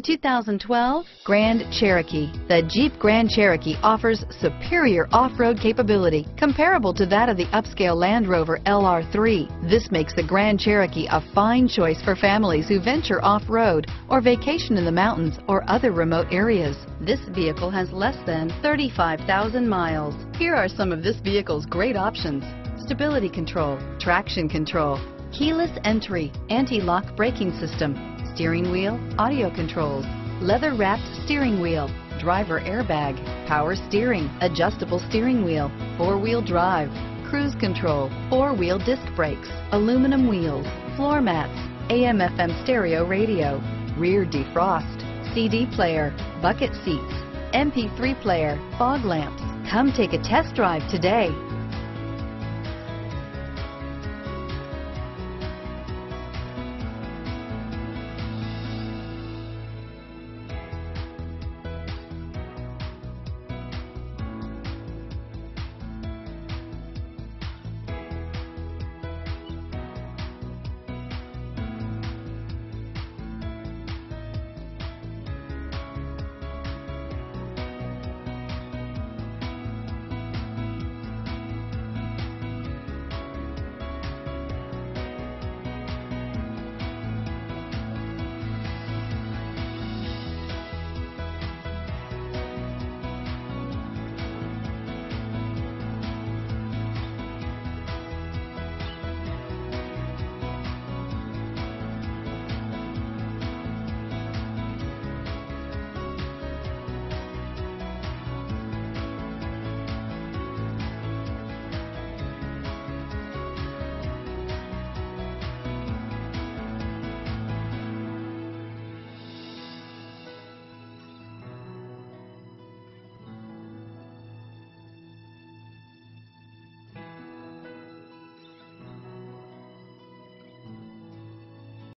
The 2012 Grand Cherokee. The Jeep Grand Cherokee offers superior off-road capability comparable to that of the upscale Land Rover LR3. This makes the Grand Cherokee a fine choice for families who venture off-road or vacation in the mountains or other remote areas. This vehicle has less than 35,000 miles. Here are some of this vehicle's great options: stability control, traction control, keyless entry, anti-lock braking system, steering wheel audio controls, leather-wrapped steering wheel, driver airbag, power steering, adjustable steering wheel, four-wheel drive, cruise control, four-wheel disc brakes, aluminum wheels, floor mats, AM/FM stereo radio, rear defrost, CD player, bucket seats, MP3 player, fog lamps. Come take a test drive today.